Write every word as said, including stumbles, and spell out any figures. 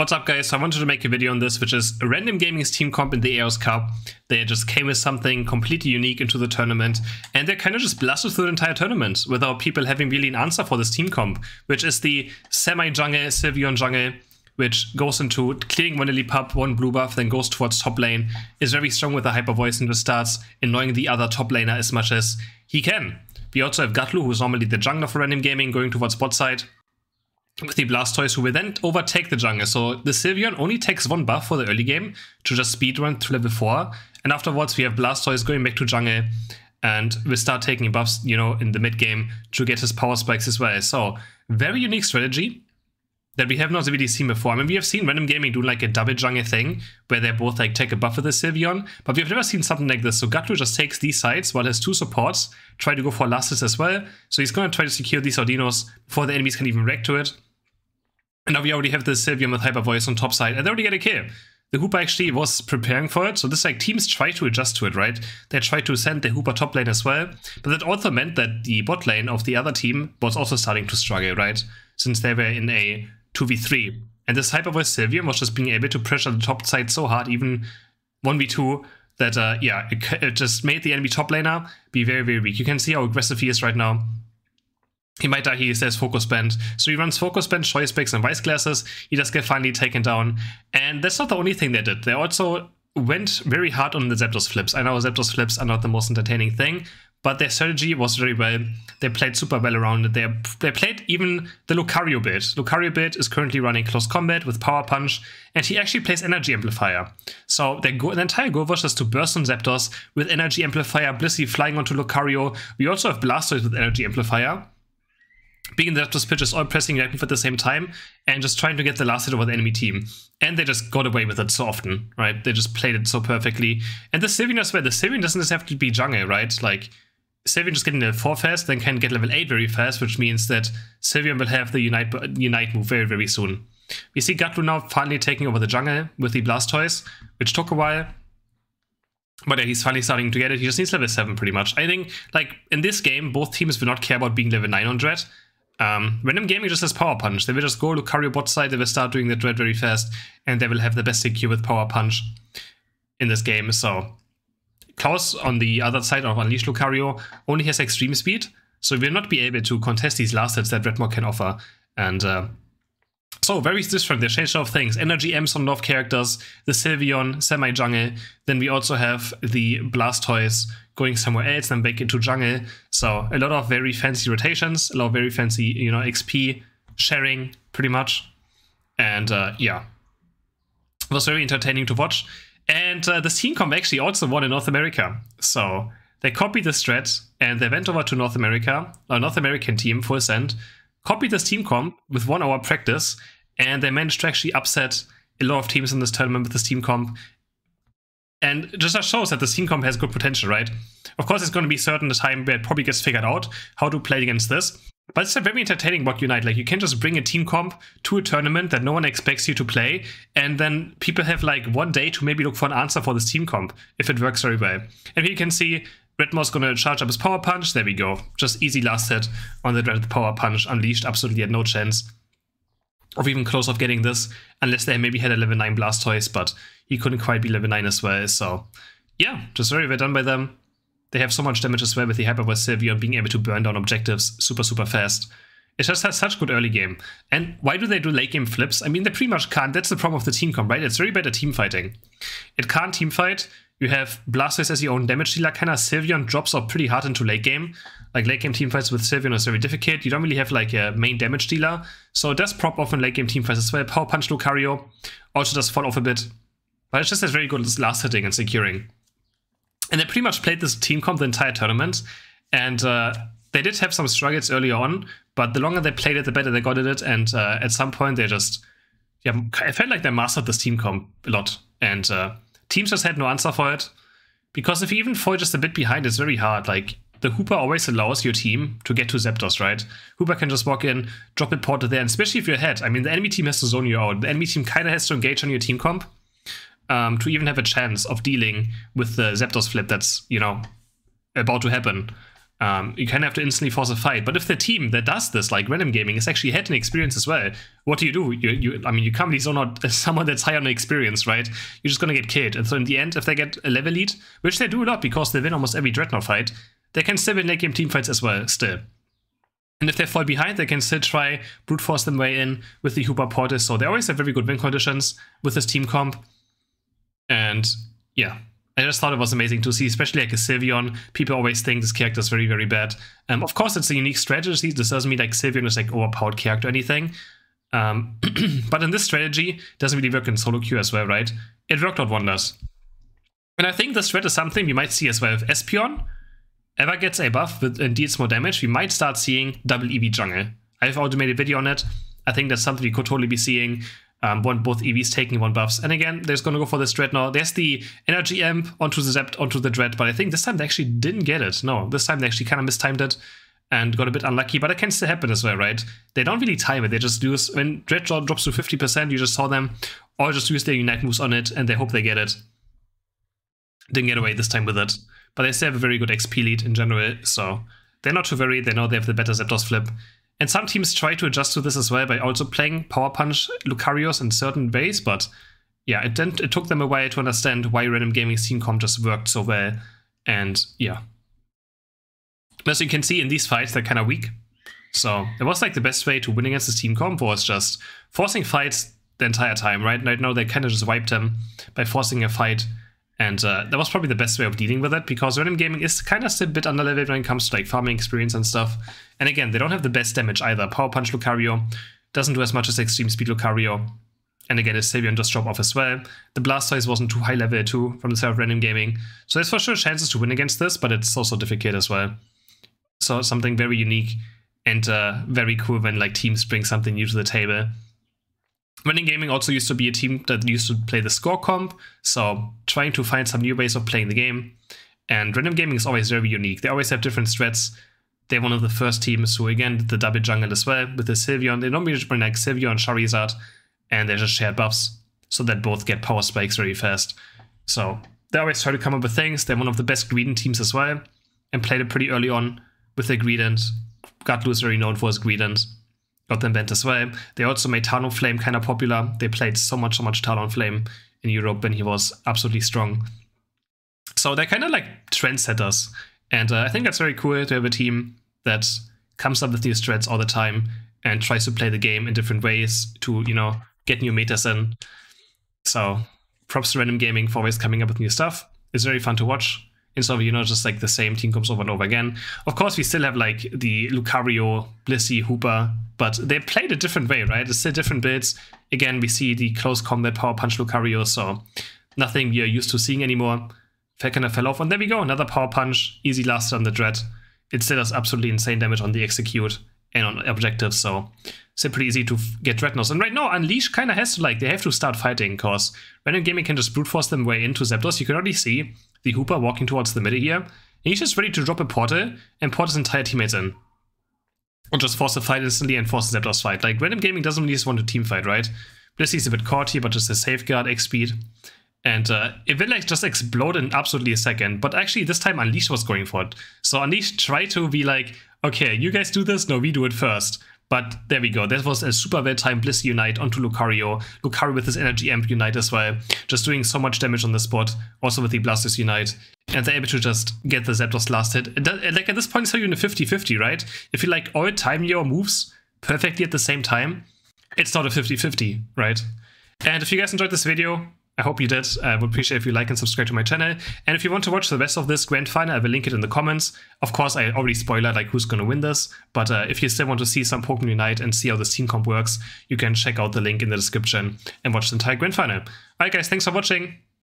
What's up, guys? So I wanted to make a video on this, which is Random Gaming's team comp in the Aeos Cup. They just came with something completely unique into the tournament, and they kind of just blasted through the entire tournament without people having really an answer for this team comp, which is the semi-jungle, Sylveon jungle, which goes into clearing one Lily Pup, one blue buff, then goes towards top lane, is very strong with the hyper voice and just starts annoying the other top laner as much as he can. We also have Gatlu, who's normally the jungler for Random Gaming, going towards bot side with the Blastoise, who will then overtake the jungle. So the Sylveon only takes one buff for the early game to just speedrun to level four, and afterwards we have Blastoise going back to jungle, and we start taking buffs, you know, in the mid game to get his power spikes as well. So very unique strategy that we have not really seen before. I mean, we have seen Random Gaming do like a double jungle thing where they both like take a buff with the Sylveon, but we have never seen something like this. So Gatlu just takes these sides while his two supports try to go for Blastoise as well. So he's going to try to secure these Audinos before the enemies can even react to it. And now we already have the Sylveon with hyper voice on top side, and they already get a kill. The Hoopa actually was preparing for it, so this like teams try to adjust to it, right? They try to send the Hoopa top lane as well, but that also meant that the bot lane of the other team was also starting to struggle, right? Since they were in a two v three, and this hyper voice Sylveon was just being able to pressure the top side so hard, even one v two, that uh, yeah, it, it just made the enemy top laner be very, very weak. You can see how aggressive he is right now. He might die, he says focus band. So he runs focus band, choice picks, and vice glasses. He does get finally taken down. And that's not the only thing they did. They also went very hard on the Zapdos flips. I know Zapdos flips are not the most entertaining thing, but their strategy was very well. They played super well around it. They, they played even the Lucario build. Lucario build is currently running close combat with power punch, and he actually plays energy amplifier. So their go the entire goal was just to burst on Zapdos with energy amplifier, Blissey flying onto Lucario. We also have Blastoise with energy amplifier, being the Zapdos pitch is all pressing at the same time and just trying to get the last hit over the enemy team. And they just got away with it so often, right? They just played it so perfectly. And the Sylveon as well. The Sylveon doesn't just have to be jungle, right? Like, Sylveon just getting level four fast, then can get level eight very fast, which means that Sylveon will have the Unite, Unite move very, very soon. We see Gatlu now finally taking over the jungle with the Blastoise, which took a while. But yeah, he's finally starting to get it. He just needs level seven pretty much. I think, like, in this game, both teams will not care about being level nine on Dread. Um, Random Gaming just has Power Punch. They will just go to Lucario bot side, they will start doing the Dread very fast, and they will have the best secure with Power Punch in this game. So Klaus on the other side of Unleash Lucario only has extreme speed, so will not be able to contest these last hits that Redmog can offer. And uh, so very different, they changed a lot of things. Energy M's on a lot of characters, the Sylveon, semi-jungle, then we also have the Blastoise going somewhere else, then back into jungle. So a lot of very fancy rotations, a lot of very fancy, you know, X P sharing pretty much. And uh, yeah, it was very entertaining to watch. And uh, this team comp actually also won in North America. So they copied the strat and they went over to North America, a North American team, full send, copied this team comp with one hour practice, and they managed to actually upset a lot of teams in this tournament with this team comp. And just shows that this team comp has good potential, right? Of course, it's going to be certain a time where it probably gets figured out how to play against this. But it's very entertaining about Unite. Like, you can just bring a team comp to a tournament that no one expects you to play, and then people have like one day to maybe look for an answer for this team comp if it works very well. And here you can see Redmaw's going to charge up his power punch. There we go. Just easy last hit on the Dread power punch. Unleashed absolutely had no chance of even close of getting this, unless they maybe had a level nine Blastoise, but he couldn't quite be level nine as well. So yeah, just very well done by them. They have so much damage as well with the Hyper Voice Sylveon being able to burn down objectives super, super fast. It just has such good early game. And why do they do late game flips? I mean, they pretty much can't. That's the problem of the team comp, right? It's very bad at team fighting. It can't team fight. You have Blastoise as your own damage dealer. Kind of Sylveon drops off pretty hard into late game. Like, late game team fights with Sylveon is very difficult. You don't really have like a main damage dealer. So it does prop off in late game team fights as well. Power Punch Lucario also does fall off a bit. But it just has very good last hitting and securing. And they pretty much played this team comp the entire tournament, and uh, they did have some struggles earlier on, but the longer they played it, the better they got at it, and uh, at some point they just, yeah, I felt like they mastered this team comp a lot, and uh, teams just had no answer for it, because if you even fall just a bit behind, it's very hard. Like, the Hoopa always allows your team to get to Zapdos, right? Hoopa can just walk in, drop it, port it there, and especially if you're ahead. I mean, the enemy team has to zone you out. The enemy team kind of has to engage on your team comp, Um, to even have a chance of dealing with the Zapdos flip that's, you know, about to happen. Um, you kind of have to instantly force a fight. But if the team that does this, like Random Gaming, has actually had an experience as well, what do you do? You, you, I mean, you can't be so not someone that's high on experience, right? You're just going to get killed. And so in the end, if they get a level lead, which they do a lot because they win almost every Dreadnought fight, they can still win late game team fights as well, still. And if they fall behind, they can still try brute force them way in with the Hoopa Portis. So they always have very good win conditions with this team comp. And yeah. I just thought it was amazing to see, especially like a Sylveon. People always think this character is very, very bad. Um, of course, it's a unique strategy. This doesn't mean like Sylveon is like overpowered character or anything. Um, but in this strategy, it doesn't really work in solo queue as well, right? It worked out wonders. And I think this threat is something we might see as well. If Espeon ever gets a buff with, and deals more damage, we might start seeing double E V jungle. I've already made a video on it. I think that's something we could totally be seeing. Um, one, both E Vs taking one buffs. And again, they're just going to go for this Dread now. There's the energy amp onto the Zapt, onto the Dread, but I think this time they actually didn't get it. No, this time they actually kind of mistimed it and got a bit unlucky, but it can still happen as well, right? They don't really time it. They just do this. When Dread drops to fifty percent, you just saw them, or just use their Unite moves on it, and they hope they get it. Didn't get away this time with it. But they still have a very good X P lead in general, so they're not too worried. They know they have the better Zapdos flip. And some teams try to adjust to this as well by also playing Power Punch Lucarios in certain ways, but yeah, it, didn't, it took them a while to understand why Random Gaming's team comp just worked so well, and yeah. As you can see in these fights, they're kind of weak, so it was like the best way to win against this team comp was just forcing fights the entire time, right? Right now they kind of just wiped him by forcing a fight, and uh, that was probably the best way of dealing with it, because Random Gaming is kind of still a bit underleveled when it comes to like farming experience and stuff. And again, they don't have the best damage either. Power Punch Lucario doesn't do as much as Extreme Speed Lucario. And again, his Sylveon just dropped off as well. The Blastoise wasn't too high level too from the side of Random Gaming. So there's for sure chances to win against this, but it's also difficult as well. So something very unique and uh, very cool when like teams bring something new to the table. Random Gaming also used to be a team that used to play the score comp, so trying to find some new ways of playing the game. And Random Gaming is always very unique. They always have different strats. They're one of the first teams who again did the double jungle as well with the Sylveon. They normally just bring like Sylveon and Charizard, and they just share buffs so that both get power spikes very fast. So they always try to come up with things. They're one of the best Greedent teams as well, and played it pretty early on with their Greedent. Gatlu is very known for his Greedent. Got them bent as well. They also made Talonflame kind of popular. They played so much, so much Talonflame in Europe when he was absolutely strong. So they're kind of like trendsetters. And uh, I think that's very cool to have a team that comes up with new strats all the time and tries to play the game in different ways to, you know, get new metas in. So props to Random Gaming for always coming up with new stuff. It's very fun to watch. Instead of, you know, just like the same team comes over and over again. Of course, we still have like the Lucario, Blissey, Hoopa, but they played a different way, right? It's still different builds. Again, we see the close combat power punch Lucario, so nothing we are used to seeing anymore. Fair kind of fell off, and there we go, another power punch, easy last on the Dread. It still does absolutely insane damage on the execute and on objectives, so it's pretty easy to get Dreadnoughts. And right now, Unleash kind of has to, like, they have to start fighting, because Random Gaming can just brute force them way into Zapdos. You can already see the Hoopa walking towards the middle here, and he's just ready to drop a portal and port his entire teammates in. Or just force a fight instantly and force the Zapdos fight. Like, Random Gaming doesn't really just want to team fight, right? Blissey's a bit caught here, but just a safeguard, X speed. And uh, it will like just explode in absolutely a second. But actually, this time Unleash was going for it. So Unleash tried to be like, okay, you guys do this, no, we do it first. But there we go. That was a super well-timed Blissey Unite onto Lucario. Lucario with his energy amp Unite as well. Just doing so much damage on the spot. Also with the Blastoise Unite. And they're able to just get the Zapdos last hit. And that, like at this point, so you're in a fifty fifty, right? If you like all time your moves perfectly at the same time, it's not a fifty fifty, right? And if you guys enjoyed this video, I hope you did. I would appreciate if you like and subscribe to my channel. And if you want to watch the rest of this grand final, I will link it in the comments. Of course, I already spoiled like who's going to win this. But uh, if you still want to see some Pokemon Unite and see how this team comp works, you can check out the link in the description and watch the entire grand final. Alright guys, thanks for watching.